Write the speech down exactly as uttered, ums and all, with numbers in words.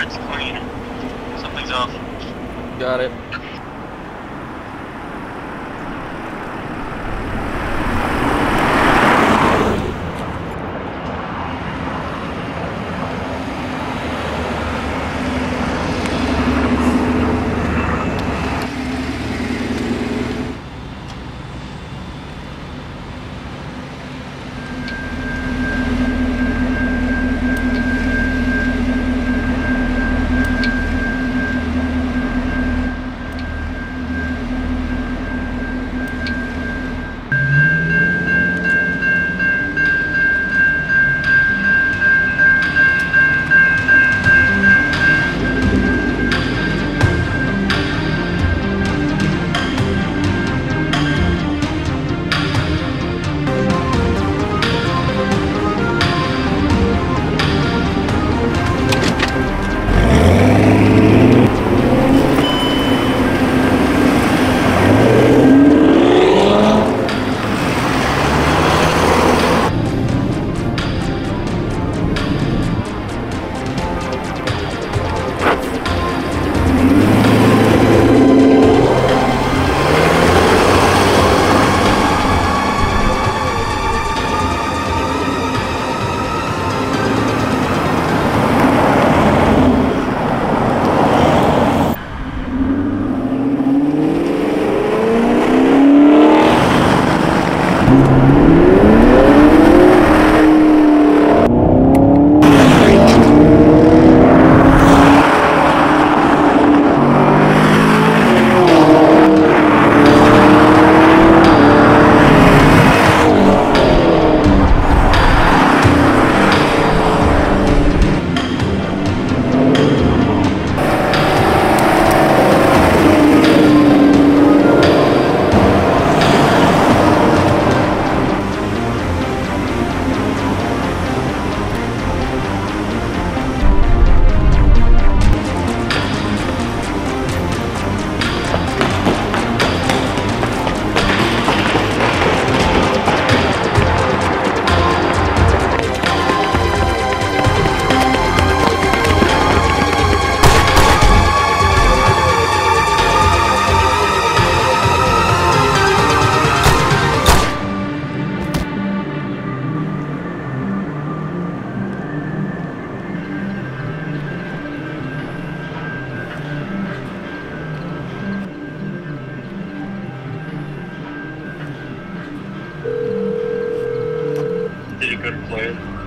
sure it's clean. Something's off. Got it. Good plan.